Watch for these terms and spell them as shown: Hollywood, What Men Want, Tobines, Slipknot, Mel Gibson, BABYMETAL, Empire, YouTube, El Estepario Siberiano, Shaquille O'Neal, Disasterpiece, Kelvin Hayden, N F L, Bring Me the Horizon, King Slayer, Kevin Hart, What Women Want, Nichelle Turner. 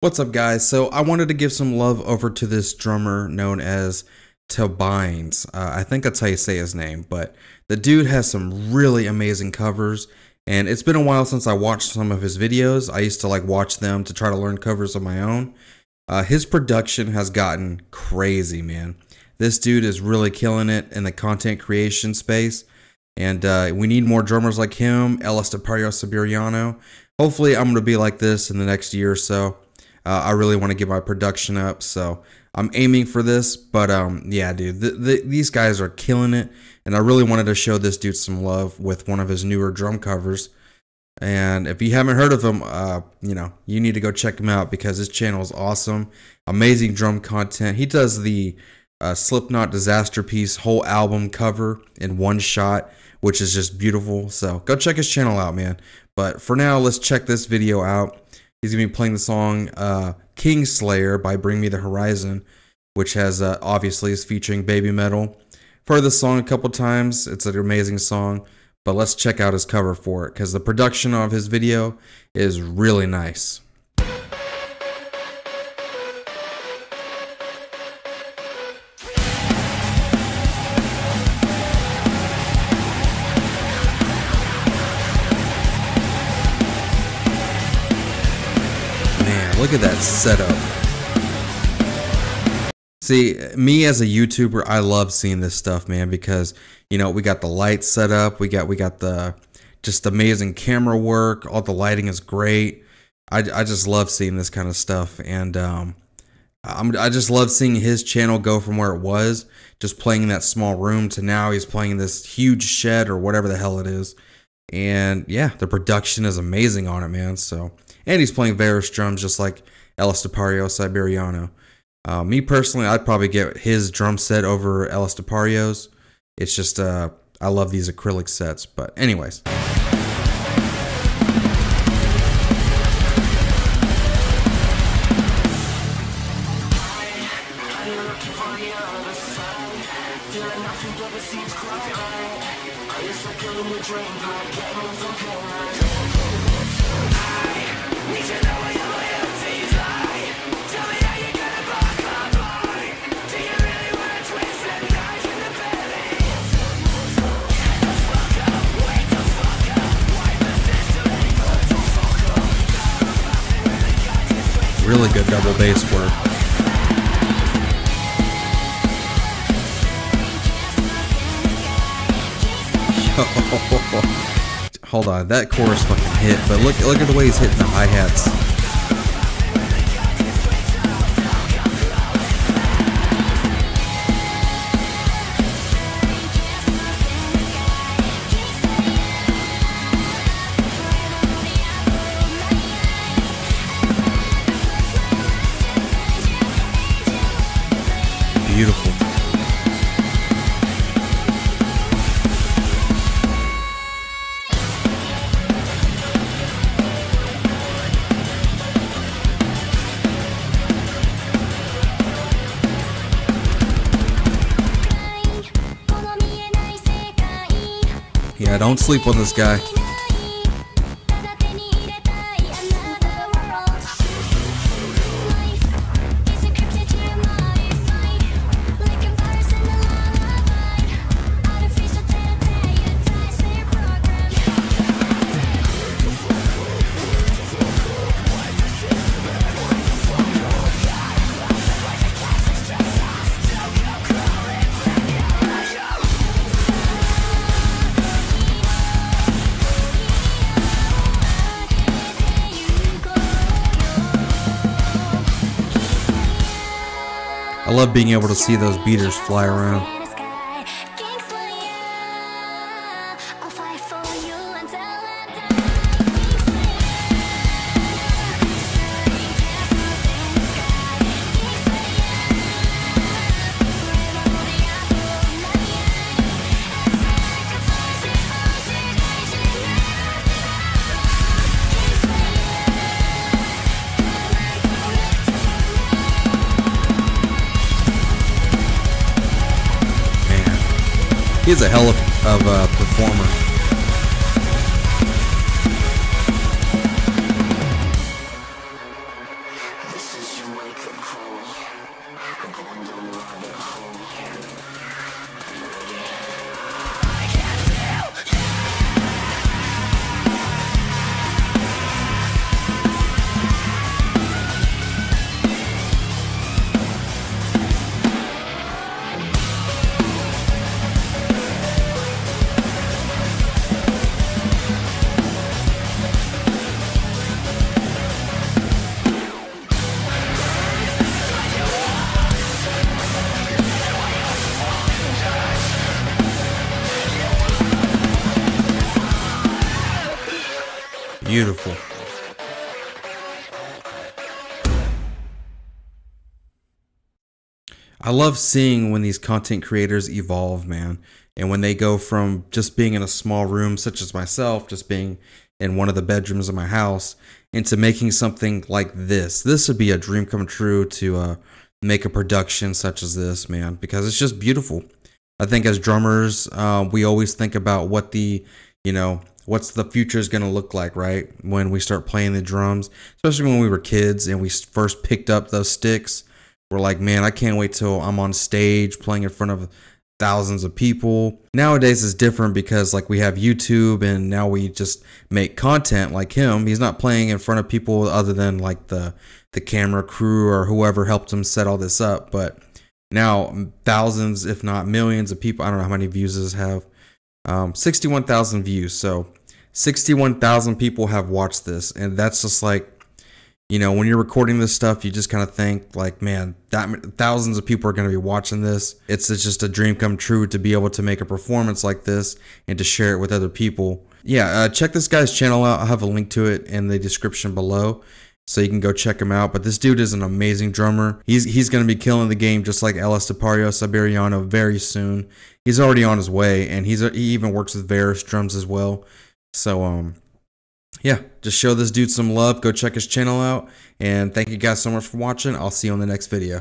What's up, guys? So I wanted to give some love over to this drummer known as Tobines. I think that's how you say his name, but the dude has some really amazing covers, and it's been a while since I watched some of his videos. I used to watch them to try to learn covers of my own. His production has gotten crazy, man. This dude is really killing it in the content creation space, and we need more drummers like him, El Estepario Siberiano. Hopefully I'm going to be like this in the next year or so. I really want to get my production up, so I'm aiming for this. But yeah, dude, these guys are killing it, and I really wanted to show this dude some love with one of his newer drum covers. And if you haven't heard of him, you know, you need to go check him out because his channel is awesome, amazing drum content. He does the Slipknot Disasterpiece whole album cover in one shot, which is just beautiful. So go check his channel out, man. But for now, let's check this video out. He's going to be playing the song King Slayer by Bring Me the Horizon, which has obviously is featuring BABYMETAL. I've heard this song a couple times. It's an amazing song, but let's check out his cover for it because the production of his video is really nice. Look at that setup. See, me as a YouTuber, I love seeing this stuff, man, because, you know, we got the lights set up, we got the just amazing camera work, all the lighting is great. I just love seeing this kind of stuff, and I just love seeing his channel go from where it was, just playing in that small room, to now he's playing this huge shed or whatever the hell it is. And yeah, the production is amazing on it, man. So, and he's playing various drums just like El Estepario Siberiano. Me personally, I'd probably get his drum set over El Estepario's. It's just, I love these acrylic sets. But anyways. Really good double bass work. Hold on, that chorus fucking hit, but look at the way he's hitting the hi-hats. Beautiful. Yeah, don't sleep on this guy. I love being able to see those beaters fly around. He's a hell of a performer. is your wake-up call. I'm going down the rabbit hole. Beautiful. I love seeing when these content creators evolve, man. And when they go from just being in a small room, such as myself, just being in one of the bedrooms of my house, into making something like this. This would be a dream come true to make a production such as this, man, because it's just beautiful. I think as drummers, we always think about what the, you know, what's the future is going to look like, right? When we start playing the drums, especially when we were kids and we first picked up those sticks, we're like, man, I can't wait till I'm on stage playing in front of thousands of people. Nowadays it's different because like we have YouTube and now we just make content like him. He's not playing in front of people other than like the camera crew or whoever helped him set all this up. But now thousands, if not millions of people, I don't know how many views this have, 61,000 views. So 61,000 people have watched this. And that's just like, you know, when you're recording this stuff, you just kind of think like, man, that thousands of people are going to be watching this. It's just a dream come true to be able to make a performance like this and to share it with other people. Yeah. Check this guy's channel out. I'll have a link to it in the description below, so you can go check him out. But this dude is an amazing drummer. He's going to be killing the game just like El Estepario Siberiano very soon. He's already on his way, and he even works with various drums as well. So yeah, just show this dude some love. Go check his channel out, and thank you guys so much for watching. I'll see you on the next video.